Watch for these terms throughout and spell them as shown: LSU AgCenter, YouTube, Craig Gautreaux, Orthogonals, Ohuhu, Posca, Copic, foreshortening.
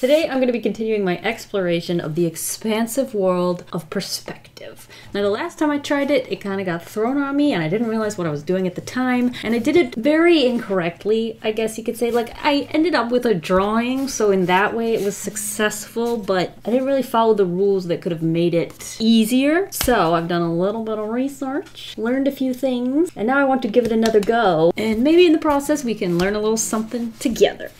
Today I'm going to be continuing my exploration of the expansive world of perspective. Now the last time I tried it, it kind of got thrown on me and I didn't realize what I was doing at the time, and I did it very incorrectly, I guess you could say. Like, I ended up with a drawing, so in that way it was successful, but I didn't really follow the rules that could have made it easier. So I've done a little bit of research, learned a few things, and now I want to give it another go, and maybe in the process we can learn a little something together.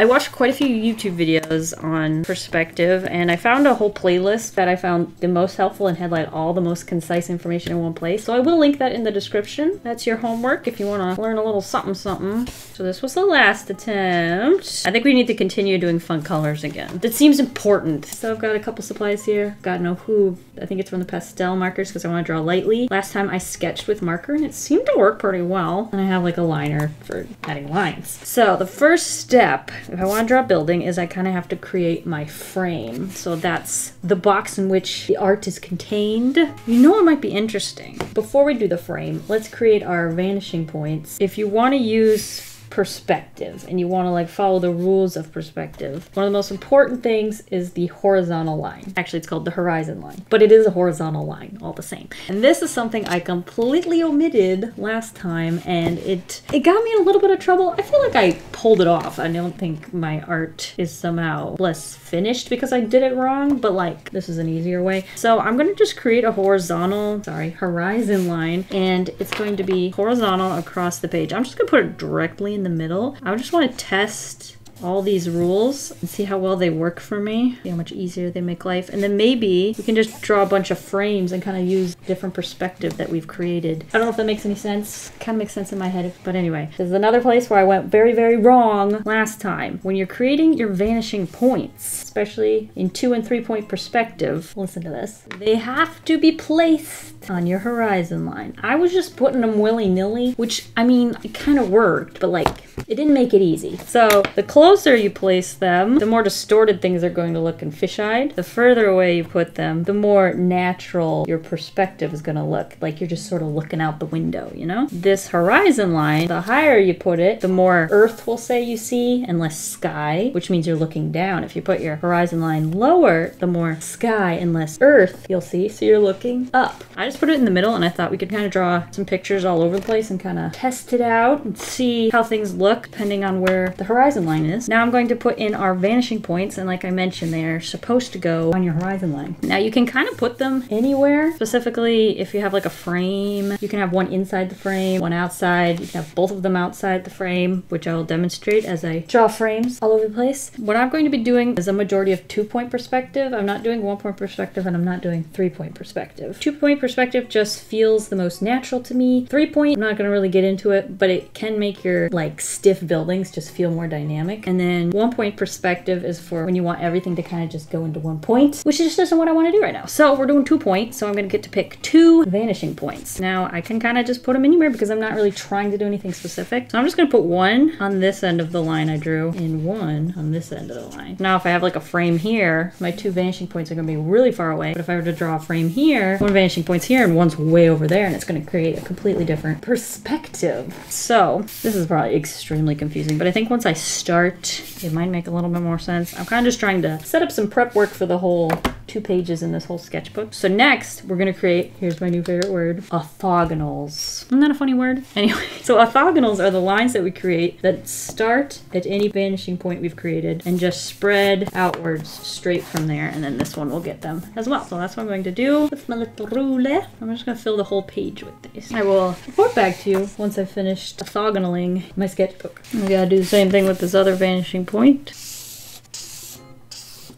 I watched quite a few YouTube videos on perspective, and I found a whole playlist that I found the most helpful and had like all the most concise information in one place. So I will link that in the description. That's your homework if you want to learn a little something something. So this was the last attempt. I think we need to continue doing fun colors again. That seems important. So I've got a couple supplies here. Got an Ohuhu. I think it's one of the pastel markers because I want to draw lightly. Last time I sketched with marker and it seemed to work pretty well. And I have like a liner for adding lines. So the first step, if I want to draw a building, is I kind of have to create my frame. So that's the box in which the art is contained. You know, it might be interesting. Before we do the frame, let's create our vanishing points. If you want to use perspective and you want to like follow the rules of perspective, one of the most important things is the horizontal line. Actually, it's called the horizon line, but it is a horizontal line all the same. And this is something I completely omitted last time, and it got me in a little bit of trouble. I feel like I pulled it off. I don't think my art is somehow less finished because I did it wrong, but like this is an easier way. So I'm going to just create a horizon line, and it's going to be horizontal across the page. I'm just going to put it directly in the middle. I just want to test all these rules and see how well they work for me, see how much easier they make life. And then maybe we can just draw a bunch of frames and kind of use different perspective that we've created. I don't know if that makes any sense. Kind of makes sense in my head, but anyway. This is another place where I went very, very wrong last time. When you're creating your vanishing points, especially in 2- and 3-point perspective, listen to this, they have to be placed on your horizon line. I was just putting them willy-nilly, which, I mean, it kind of worked, but like, it didn't make it easy. So the closer you place them, the more distorted things are going to look and fish-eyed. The further away you put them, the more natural your perspective is going to look, like you're just sort of looking out the window, you know? This horizon line, the higher you put it, the more earth we'll say you see and less sky, which means you're looking down. If you put your horizon line lower, the more sky and less earth you'll see, so you're looking up. I just put it in the middle, and I thought we could kind of draw some pictures all over the place and kind of test it out and see how things look depending on where the horizon line is. Now I'm going to put in our vanishing points, and like I mentioned, they are supposed to go on your horizon line. Now you can kind of put them anywhere. Specifically, if you have like a frame, you can have one inside the frame, one outside. You can have both of them outside the frame, which I will demonstrate as I draw frames all over the place. What I'm going to be doing is a majority of 2-point perspective. I'm not doing 1-point perspective, and I'm not doing 3-point perspective. 2-point perspective just feels the most natural to me. 3-point, I'm not going to really get into it, but it can make your like stiff buildings just feel more dynamic. And then 1-point perspective is for when you want everything to kind of just go into one point, which just isn't what I want to do right now. So we're doing 2-point, so I'm going to get to pick 2 vanishing points. Now I can kind of just put them anywhere because I'm not really trying to do anything specific. So I'm just going to put one on this end of the line I drew and one on this end of the line. Now if I have like a frame here, my 2 vanishing points are going to be really far away. But if I were to draw a frame here, one vanishing point's here and one's way over there, and it's going to create a completely different perspective. So this is probably extremely confusing, but I think once I start, it might make a little bit more sense. I'm kind of just trying to set up some prep work for the whole 2 pages in this whole sketchbook. So next, we're going to create, here's my new favorite word, orthogonals. Isn't that a funny word? Anyway, so orthogonals are the lines that we create that start at any vanishing point we've created and just spread outwards straight from there, and then this one will get them as well. So that's what I'm going to do with my little ruler. I'm just going to fill the whole page with this. I will report back to you once I've finished orthogonaling my sketchbook. We gotta do the same thing with this other vanishing point.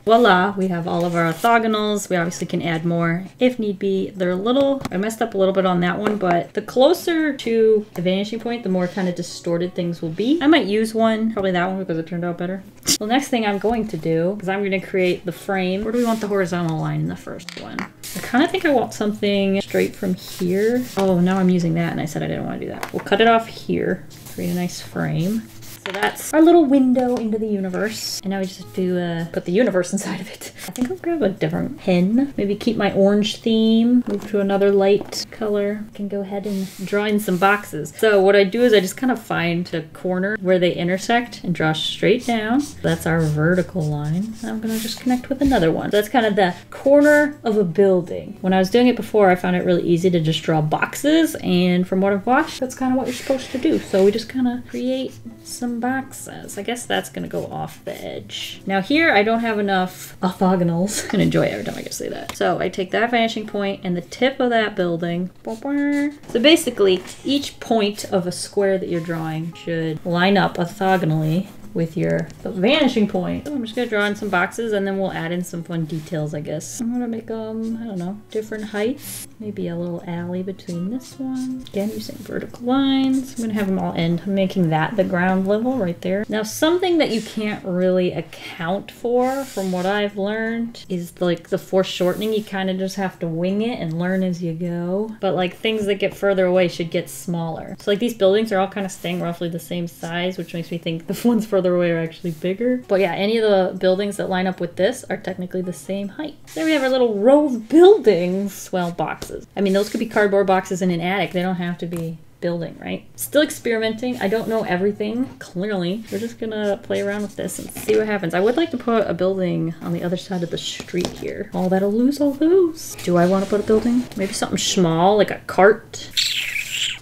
Voila, we have all of our orthogonals. We obviously can add more if need be. They're little, I messed up a little bit on that one, but the closer to the vanishing point, the more kind of distorted things will be. I might use one, probably that one because it turned out better. The next thing I'm going to do is I'm going to create the frame. Where do we want the horizontal line in the first one? I kind of think I want something straight from here. Oh, now I'm using that and I said I didn't want to do that. We'll cut it off here, create a nice frame. So that's our little window into the universe. And now we just have to put the universe inside of it. I think I'll grab a different pen. Maybe keep my orange theme. Move to another light color. I can go ahead and draw in some boxes. So what I do is I just kind of find the corner where they intersect and draw straight down. That's our vertical line. I'm gonna just connect with another one. So that's kind of the corner of a building. When I was doing it before, I found it really easy to just draw boxes. And from what I've watched, that's kind of what you're supposed to do. So we just kind of create some boxes. I guess that's gonna go off the edge. Now here, I don't have enough orthogonals. I'm gonna enjoy every time I can say that. So I take that vanishing point and the tip of that building. So basically, each point of a square that you're drawing should line up orthogonally with your vanishing point. So I'm just gonna draw in some boxes and then we'll add in some fun details, I guess. I'm gonna make them, I don't know, different heights. Maybe a little alley between this one. Again, using vertical lines. I'm gonna have them all end. I'm making that the ground level right there. Now, something that you can't really account for, from what I've learned, is like the foreshortening. You kind of just have to wing it and learn as you go. But like things that get further away should get smaller. So like these buildings are all kind of staying roughly the same size, which makes me think the ones further away are actually bigger. But yeah, any of the buildings that line up with this are technically the same height. There we have our little row of buildings. Well, boxes. I mean, those could be cardboard boxes in an attic. They don't have to be building, right? Still experimenting. I don't know everything, clearly. We're just gonna play around with this and see what happens. I would like to put a building on the other side of the street here. Oh, that'll lose all those. Do I want to put a building? Maybe something small, like a cart.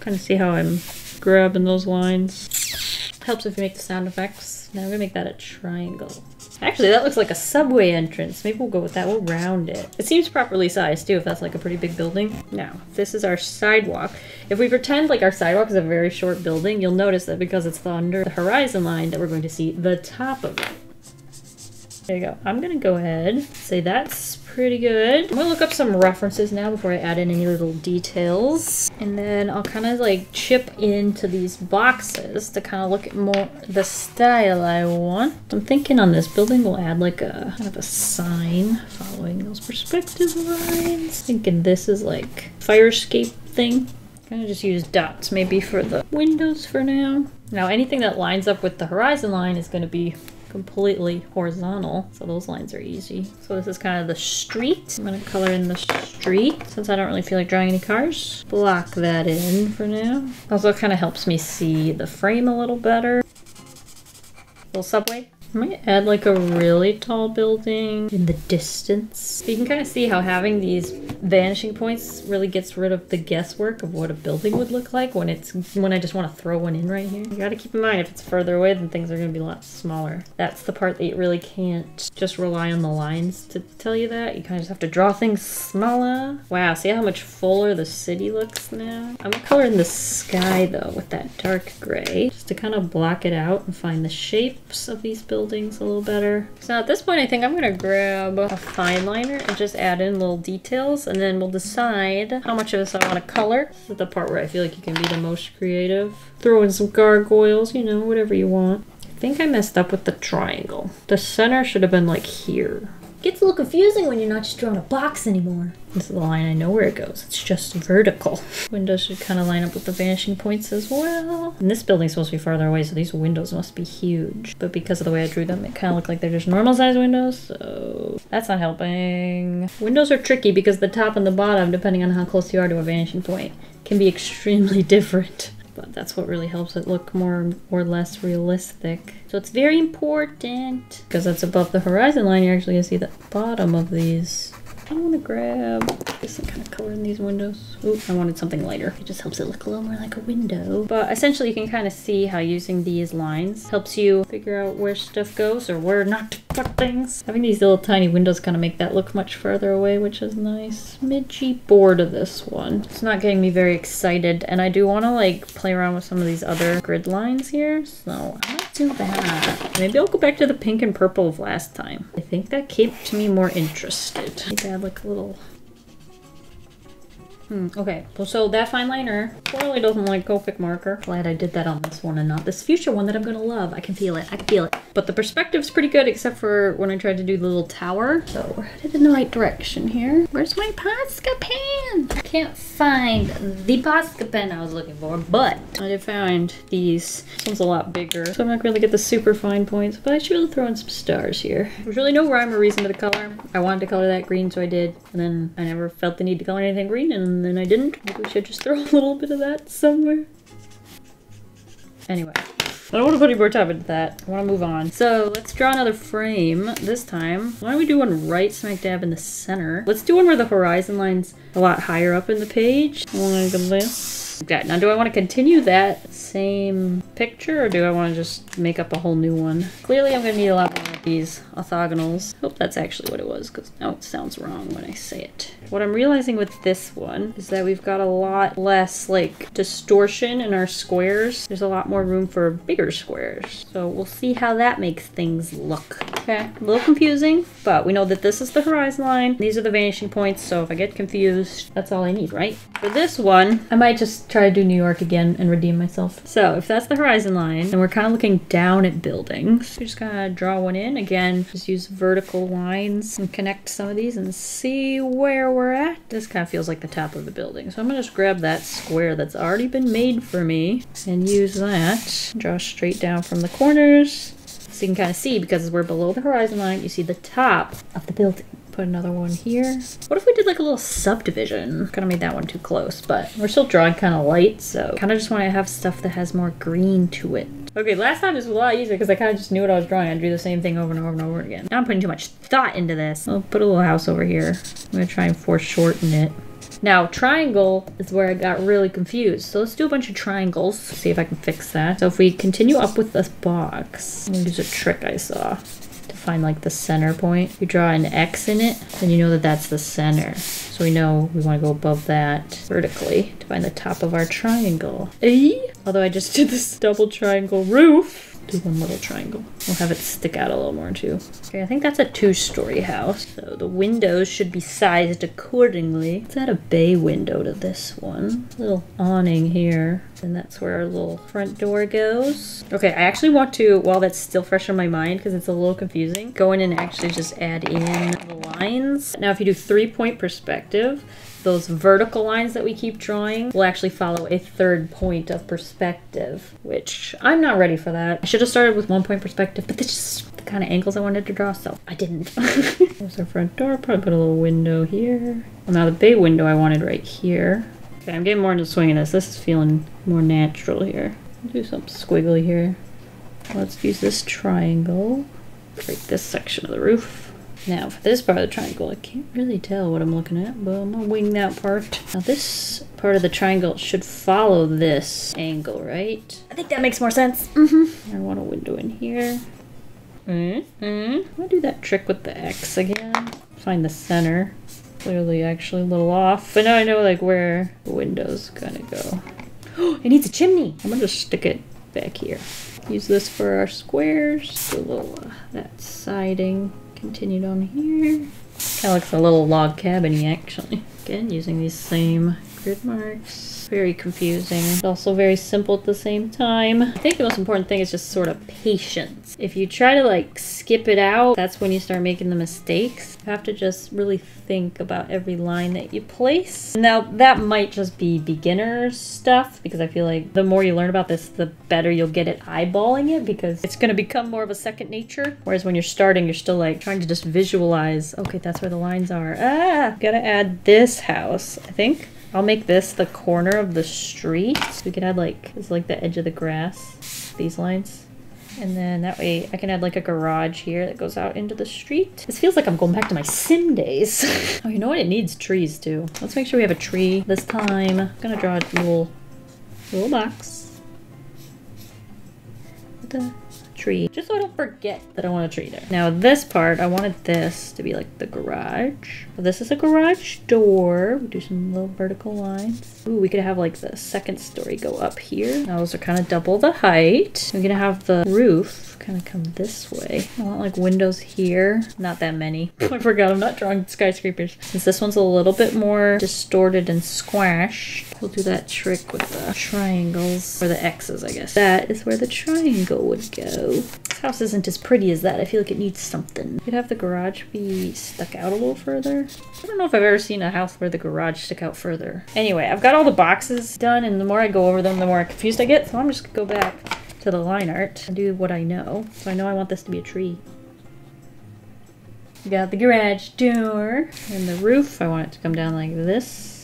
Kind of see how I'm grabbing those lines. Helps if you make the sound effects. Now I'm gonna make that a triangle. Actually, that looks like a subway entrance. Maybe we'll go with that. We'll round it. It seems properly sized too, if that's like a pretty big building. Now, this is our sidewalk. If we pretend like our sidewalk is a very short building, you'll notice that because it's under the horizon line that we're going to see the top of it. There you go. I'm gonna go ahead, say that's pretty good. I'm gonna look up some references now before I add in any little details. And then I'll kind of like chip into these boxes to kind of look at more the style I want. I'm thinking on this building we'll add like a kind of a sign following those perspective lines. Thinking this is like fire escape thing. Kind of just use dots maybe for the windows for now. Now anything that lines up with the horizon line is gonna be completely horizontal, so those lines are easy. So this is kind of the street. I'm gonna color in the street since I don't really feel like drawing any cars. Block that in for now. Also kind of helps me see the frame a little better. Little subway. I might add like a really tall building in the distance. So you can kind of see how having these vanishing points really gets rid of the guesswork of what a building would look like when I just want to throw one in right here. You gotta keep in mind if it's further away then things are gonna be a lot smaller. That's the part that you really can't just rely on the lines to tell you that. You kind of just have to draw things smaller. Wow, see how much fuller the city looks now? I'm gonna color in the sky though with that dark gray just to kind of block it out and find the shapes of these buildings a little better. So at this point I think I'm gonna grab a fine liner and just add in little details and then we'll decide how much of this I want to color. This is the part where I feel like you can be the most creative. Throw in some gargoyles, you know, whatever you want. I think I messed up with the triangle. The center should have been like here. Gets a little confusing when you're not just drawing a box anymore. This is the line, I know where it goes. It's just vertical. Windows should kind of line up with the vanishing points as well. And this building's supposed to be farther away, so these windows must be huge. But because of the way I drew them, it kind of looked like they're just normal size windows, so that's not helping. Windows are tricky because the top and the bottom, depending on how close you are to a vanishing point, can be extremely different. But that's what really helps it look more or less realistic. So it's very important because that's above the horizon line. You're actually gonna see the bottom of these. I'm gonna grab this and kind of color in these windows. Ooh, I wanted something lighter. It just helps it look a little more like a window. But essentially you can kind of see how using these lines helps you figure out where stuff goes or where not to put things. Having these little tiny windows kind of make that look much further away, which is nice. Midgy bored of this one. It's not getting me very excited. And I do want to like play around with some of these other grid lines here. So I might do that. Maybe I'll go back to the pink and purple of last time. I think that kept me more interested. Like a little... okay, well, so that fine liner clearly doesn't like Copic marker. Glad I did that on this one and not this future one that I'm gonna love. I can feel it, I can feel it. But the perspective's pretty good except for when I tried to do the little tower. So we're headed in the right direction here. Where's my Posca pen? pen. I can't find the Posca pen I was looking for, but I did find these. This one's a lot bigger, so I'm not going to get the super fine points, but I should really throw in some stars here. There's really no rhyme or reason to the color. I wanted to color that green, so I did, and then I never felt the need to color anything green, and then I didn't. Maybe we should just throw a little bit of that somewhere. Anyway. I don't want to put any more time into that. I want to move on. So let's draw another frame this time. Why don't we do one right smack dab in the center? Let's do one where the horizon line's a lot higher up in the page. Like this. Okay, now do I want to continue that same picture or do I want to just make up a whole new one? Clearly I'm going to need a lot more of these orthogonals. I hope that's actually what it was because now it sounds wrong when I say it. What I'm realizing with this one is that we've got a lot less like distortion in our squares. There's a lot more room for bigger squares. So we'll see how that makes things look. Okay, a little confusing, but we know that this is the horizon line. These are the vanishing points. So if I get confused, that's all I need, right? For this one, I might just try to do New York again and redeem myself. So if that's the horizon line, then we're kind of looking down at buildings. We're just gonna draw one in again, just use vertical lines and connect some of these and see where we're at. This kind of feels like the top of the building. So I'm gonna just grab that square that's already been made for me and use that. Draw straight down from the corners. So you can kind of see because we're below the horizon line, you see the top of the building. Put another one here. What if we did like a little subdivision? Kind of made that one too close, but we're still drawing kind of light, so kind of just want to have stuff that has more green to it. Okay, last time this was a lot easier because I kind of just knew what I was drawing. I drew the same thing over and over and over again. Now I'm putting too much thought into this. I'll put a little house over here. I'm gonna try and foreshorten it. Now, triangle is where I got really confused. So let's do a bunch of triangles. See if I can fix that. So if we continue up with this box, I'm gonna use a trick I saw to find like the center point. You draw an X in it, then you know that that's the center. So we know we wanna go above that vertically to find the top of our triangle. Although I just did this double triangle roof. Do one little triangle. We'll have it stick out a little more too. Okay, I think that's a two-story house. So the windows should be sized accordingly. Let's add a bay window to this one. A little awning here. And that's where our little front door goes. Okay, I actually want to, while that's still fresh in my mind, because it's a little confusing, go in and actually just add in the lines. Now if you do three-point perspective, those vertical lines that we keep drawing will actually follow a third point of perspective, which I'm not ready for that. I should have started with 1 point perspective, but that's just the kind of angles I wanted to draw, so I didn't. There's our front door, probably put a little window here. Well, now the bay window I wanted right here. Okay, I'm getting more into the swing of this. This is feeling more natural here. I'll do something squiggly here. Let's use this triangle, break this section of the roof. Now, for this part of the triangle, I can't really tell what I'm looking at, but I'm gonna wing that part. Now, this part of the triangle should follow this angle, right? I think that makes more sense. Mm-hmm. I want a window in here. Mm-hmm. I'm gonna do that trick with the X again. Find the center. Clearly, actually, a little off. But now I know, like, where the window's gonna go. Oh, it needs a chimney! I'm gonna just stick it back here. Use this for our squares. Do a little, that siding. Continue down here. Kind of looks a little log cabin-y actually. Again, using these same grid marks. Very confusing. It's also very simple at the same time. I think the most important thing is just sort of patience. If you try to like skip it out, that's when you start making the mistakes. You have to just really think about every line that you place. Now that might just be beginner stuff because I feel like the more you learn about this, the better you'll get at eyeballing it because it's gonna become more of a second nature. Whereas when you're starting, you're still like trying to just visualize, okay, that's where the lines are. Ah, gotta add this house, I think. I'll make this the corner of the street. We could add like, it's like the edge of the grass, these lines. And then that way I can add like a garage here that goes out into the street. This feels like I'm going back to my sim days. Oh, you know what? It needs trees too. Let's make sure we have a tree this time. I'm gonna draw a little box. What the? Tree, just so I don't forget that I want a tree there. Now this part, I wanted this to be like the garage. So this is a garage door. We do some little vertical lines. Ooh, we could have like the second story go up here. Now those are kind of double the height. We're gonna have the roof kind of come this way. I want like windows here. Not that many. I forgot I'm not drawing skyscrapers. Since this one's a little bit more distorted and squashed, We'll do that trick with the triangles, or the X's, I guess. That is where the triangle would go. This house isn't as pretty as that. I feel like it needs something. Could have the garage be stuck out a little further. I don't know if I've ever seen a house where the garage stuck out further. Anyway, I've got all the boxes done, and the more I go over them, the more confused I get, so I'm just gonna go back to the line art and do what I know. So I know I want this to be a tree. We got the garage door and the roof. I want it to come down like this.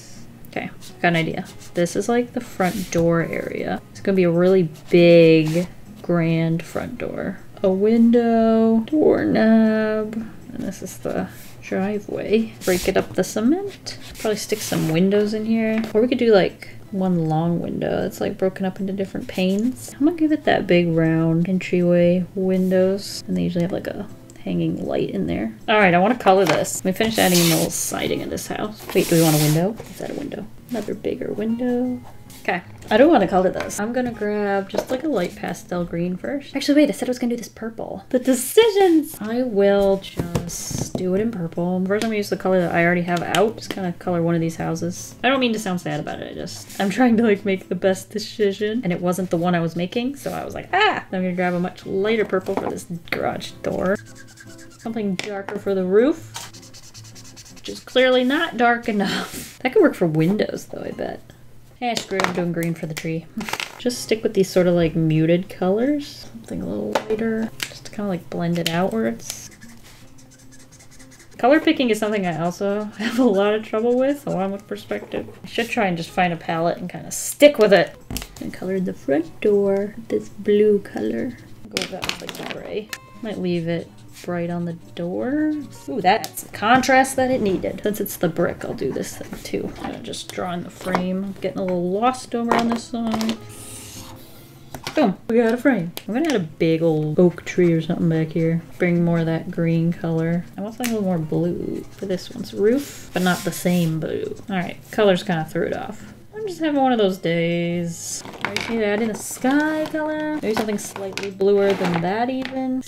Okay, got an idea. This is like the front door area. It's gonna be a really big, grand front door. A window, doorknob, and this is the driveway. Break it up the cement. Probably stick some windows in here. Or we could do like one long window that's like broken up into different panes. I'm gonna give it that big round entryway windows. And they usually have like a hanging light in there. All right, I want to color this. Let me finish adding the little siding in this house. Wait, do we want a window? Is that a window? Another bigger window. Okay, I don't want to color this. I'm gonna grab just like a light pastel green first. Actually, wait, I said I was gonna do this purple. The decisions! I will just do it in purple. First, I'm gonna use the color that I already have out. Just kind of color one of these houses. I don't mean to sound sad about it. I'm trying to like make the best decision, and it wasn't the one I was making, so I was like, ah! I'm gonna grab a much lighter purple for this garage door. Something darker for the roof, which is clearly not dark enough. That could work for windows though, I bet. Eh, screw it, I'm doing green for the tree. Just stick with these sort of like muted colors. Something a little lighter, just to kind of like blend it outwards. Color picking is something I also have a lot of trouble with, along with perspective. I should try and just find a palette and kind of stick with it. And color the front door with this blue color. I'll go with that with like gray. Might leave it bright on the door. Ooh, that's the contrast that it needed. Since it's the brick, I'll do this thing too. Kind of just drawing the frame. I'm getting a little lost over on this one. Boom, we got a frame. I'm gonna add a big old oak tree or something back here. Bring more of that green color. I want something a little more blue for this one's roof, but not the same blue. All right, colors kind of threw it off. I'm just having one of those days. I need to add in a sky color. Maybe something slightly bluer than that even.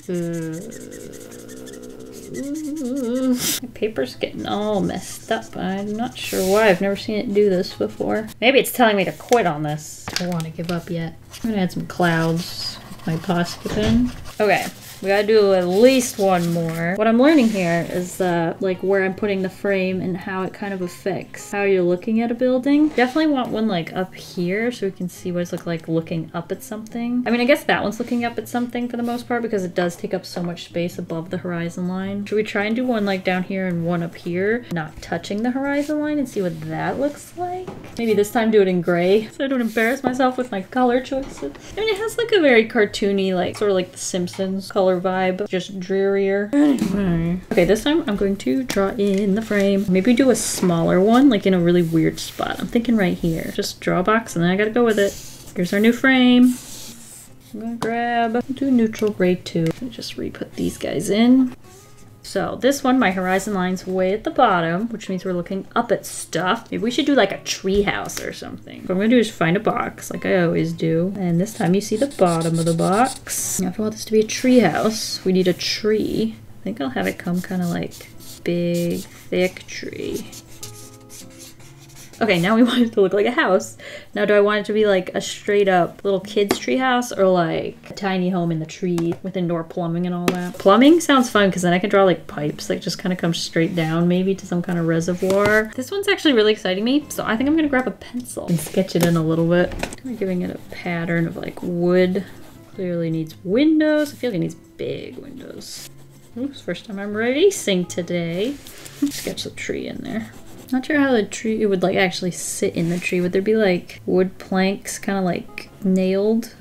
My paper's getting all messed up. I'm not sure why. I've never seen it do this before. Maybe it's telling me to quit on this. I don't want to give up yet. I'm gonna add some clouds with my Posca pen. Okay. We gotta do at least one more. What I'm learning here is like where I'm putting the frame and how it kind of affects how you're looking at a building. Definitely want one like up here so we can see what it's like looking up at something. I mean, I guess that one's looking up at something for the most part because it does take up so much space above the horizon line. Should we try and do one like down here and one up here, not touching the horizon line, and see what that looks like? Maybe this time do it in gray so I don't embarrass myself with my color choices. I mean, it has like a very cartoony, like sort of like The Simpsons color vibe, just drearier. Anyway. Okay, this time I'm going to draw in the frame. Maybe do a smaller one, like in a really weird spot. I'm thinking right here. Just draw a box and then I gotta go with it. Here's our new frame. I'm gonna grab, do neutral gray too. Just re-put these guys in. So this one, my horizon line's way at the bottom, which means we're looking up at stuff. Maybe we should do like a tree house or something. What I'm gonna do is find a box, like I always do. And this time you see the bottom of the box. Now if I want this to be a tree house, we need a tree. I think I'll have it come kind of like big, thick tree. Okay, now we want it to look like a house. Now, do I want it to be like a straight up little kid's tree house or like a tiny home in the tree with indoor plumbing and all that? Plumbing sounds fun because then I can draw like pipes that just kind of come straight down maybe to some kind of reservoir. This one's actually really exciting me, so I think I'm gonna grab a pencil and sketch it in a little bit. I'm giving it a pattern of like wood. Clearly needs windows. I feel like it needs big windows. Oops, first time I'm racing today. Sketch the tree in there. Not sure how the tree would like actually sit in the tree. Would there be like wood planks kind of like nailed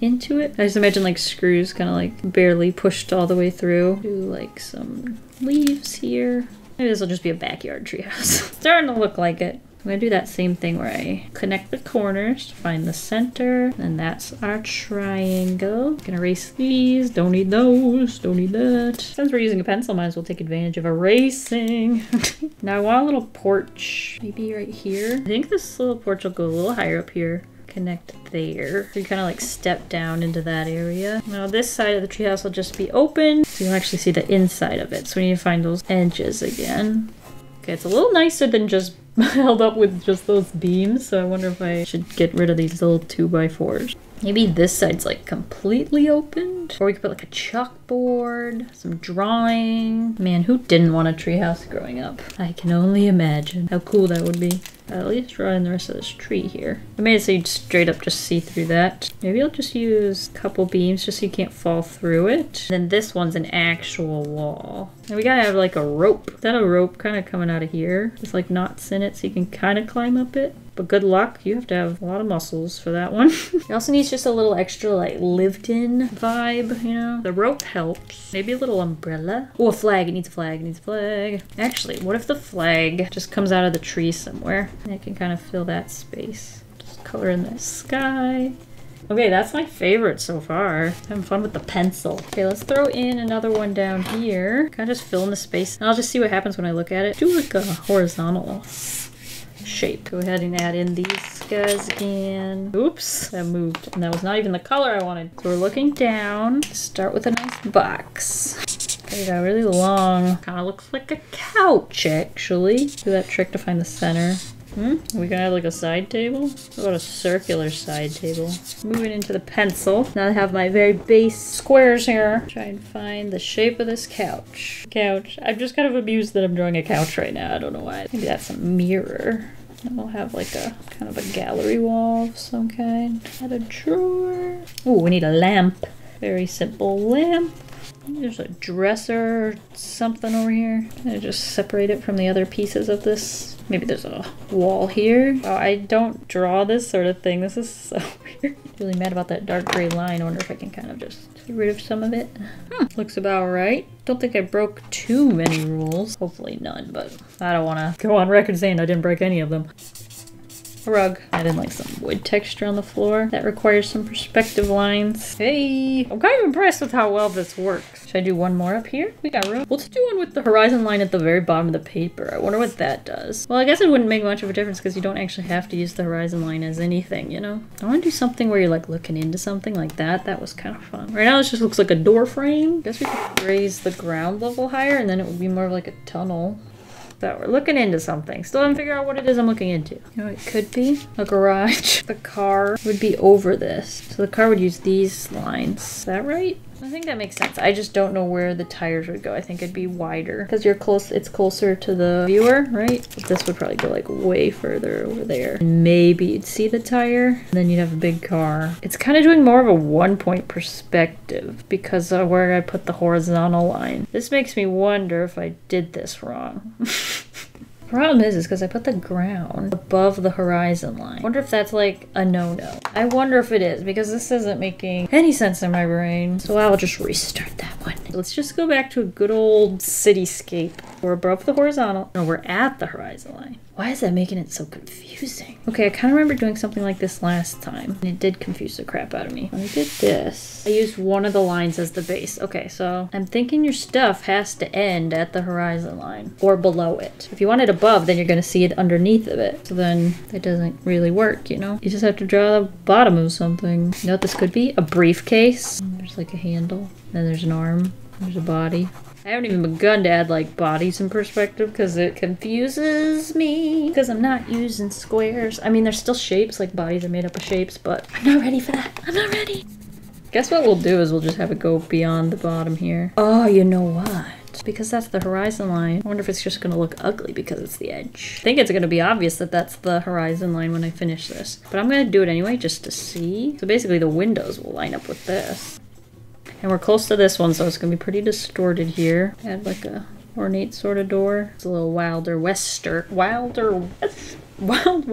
into it? I just imagine like screws kind of like barely pushed all the way through. Do like some leaves here. Maybe this will just be a backyard treehouse. Starting to look like it. I'm gonna do that same thing where I connect the corners to find the center, and that's our triangle. Gonna erase these, don't need those, don't need that. Since we're using a pencil, might as well take advantage of erasing. Now I want a little porch, maybe right here. I think this little porch will go a little higher up here. Connect there. So you kind of like step down into that area. Now this side of the treehouse will just be open, so you'll actually see the inside of it. So we need to find those edges again. Okay, it's a little nicer than just held up with just those beams, so I wonder if I should get rid of these little 2x4s. Maybe this side's like completely opened, or we could put like a chalkboard, some drawing. Man, who didn't want a treehouse growing up? I can only imagine how cool that would be. At least draw in the rest of this tree here. I made it so you'd straight up just see through that. Maybe I'll just use a couple beams just so you can't fall through it. And then this one's an actual wall. And we gotta have like a rope. Is that a rope kind of coming out of here? There's like knots in it so you can kind of climb up it. But good luck, you have to have a lot of muscles for that one. It also needs just a little extra like lived-in vibe, you know? The rope helps. Maybe a little umbrella. Oh, a flag, it needs a flag, it needs a flag. Actually, what if the flag just comes out of the tree somewhere? And it can kind of fill that space. Just color in the sky. Okay, that's my favorite so far. Having fun with the pencil. Okay, let's throw in another one down here. Kind of just fill in the space. And I'll just see what happens when I look at it. Do like a horizontal shape. Go ahead and add in these guys again. Oops, that moved. And that was not even the color I wanted. So we're looking down. Start with a nice box. Okay, got really long. Kind of looks like a couch, actually. Do that trick to find the center. We can add like a side table? How about a circular side table? Moving into the pencil. Now I have my very base squares here. Try and find the shape of this couch. Couch. I'm just kind of amused that I'm drawing a couch right now. I don't know why. Maybe that's a mirror. And we'll have like a kind of a gallery wall of some kind. Add a drawer. Ooh, we need a lamp. Very simple lamp. There's a dresser or something over here. Can I just separate it from the other pieces of this? Maybe there's a wall here. Oh, I don't draw this sort of thing. This is so weird. Really mad about that dark gray line. I wonder if I can kind of just get rid of some of it. Looks about right. Don't think I broke too many rules. Hopefully none, but I don't want to go on record saying I didn't break any of them. A rug. I didn't like some wood texture on the floor. That requires some perspective lines. Hey, I'm kind of impressed with how well this works. Should I do one more up here? We got room. Let's do one with the horizon line at the very bottom of the paper. I wonder what that does. Well, I guess it wouldn't make much of a difference because you don't actually have to use the horizon line as anything, you know? I want to do something where you're like looking into something like that. That was kind of fun. Right now it just looks like a door frame. I guess we could raise the ground level higher and then it would be more of like a tunnel. That we're looking into something. Still haven't figured out what it is I'm looking into. You know what it could be? A garage. The car would be over this. So the car would use these lines. Is that right? I think that makes sense. I just don't know where the tires would go. I think it'd be wider. Because you're close, it's closer to the viewer, right? But this would probably go like way further over there. And maybe you'd see the tire, and then you'd have a big car. It's kind of doing more of a one-point perspective because of where I put the horizontal line. This makes me wonder if I did this wrong. Problem is because I put the ground above the horizon line. I wonder if that's like a no-no. I wonder if it is because this isn't making any sense in my brain. So I'll just restart that one. Let's just go back to a good old cityscape. We're above the horizontal. No, we're at the horizon line. Why is that making it so confusing? Okay, I kind of remember doing something like this last time. And it did confuse the crap out of me. When I did this, I used one of the lines as the base. Okay, so I'm thinking your stuff has to end at the horizon line or below it. If you want it above, then you're going to see it underneath of it. So then it doesn't really work, you know? You just have to draw the bottom of something. You know what this could be? A briefcase. There's like a handle. Then there's an arm. There's a body. I haven't even begun to add like bodies in perspective because it confuses me because I'm not using squares. I mean, there's still shapes, like bodies are made up of shapes, but I'm not ready for that. I'm not ready. Guess what we'll do is we'll just have it go beyond the bottom here. Oh, you know what? Because that's the horizon line. I wonder if it's just gonna look ugly because it's the edge. I think it's gonna be obvious that that's the horizon line when I finish this, but I'm gonna do it anyway just to see. So basically the windows will line up with this. And we're close to this one, so it's going to be pretty distorted here. Add like a ornate sort of door. It's a little Wild Wester? I don't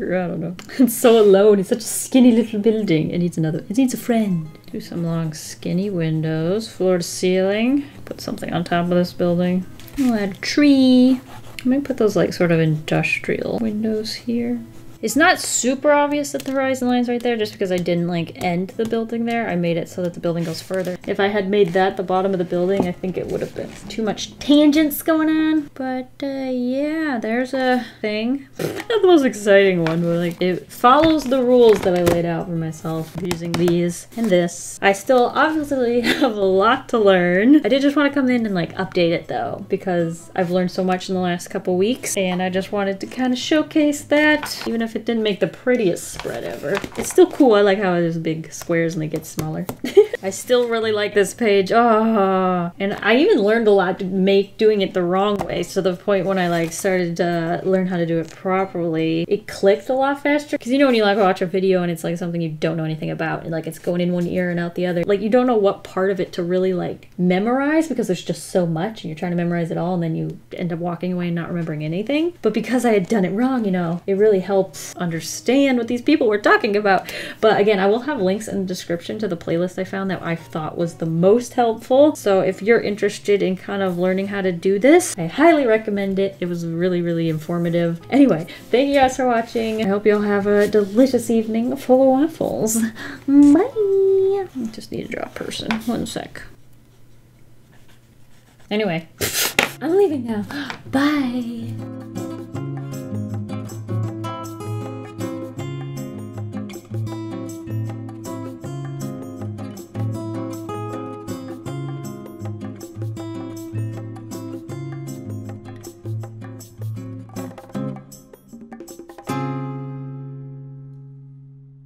know. It's so alone. It's such a skinny little building. It needs another. It needs a friend. Do some long skinny windows. Floor to ceiling. Put something on top of this building. We'll add a tree. I might put those like sort of industrial windows here. It's not super obvious that the horizon line's right there just because I didn't like end the building there. I made it so that the building goes further. If I had made that the bottom of the building, I think it would have been too much tangents going on. But yeah, there's a thing. Not the most exciting one, but like it follows the rules that I laid out for myself using these and this. I still obviously have a lot to learn. I did just want to come in and like update it though, because I've learned so much in the last couple weeks and I just wanted to kind of showcase that. Even if it didn't make the prettiest spread ever, it's still cool. I like how there's big squares and they get smaller. I still really like this page. Oh, and I even learned a lot to make doing it the wrong way. So the point when I like started to learn how to do it properly, it clicked a lot faster. Because you know when you like watch a video and it's like something you don't know anything about and like it's going in one ear and out the other, like you don't know what part of it to really like memorize because there's just so much and you're trying to memorize it all and then you end up walking away and not remembering anything. But because I had done it wrong, you know, it really helps understand what these people were talking about. But again, I will have links in the description to the playlist I found that I thought was the most helpful. So if you're interested in kind of learning how to do this, I highly recommend it. It was really, really informative. Anyway, thank you guys for watching. I hope you all have a delicious evening full of waffles. Bye! I just need to draw a person. One sec. Anyway, I'm leaving now. Bye!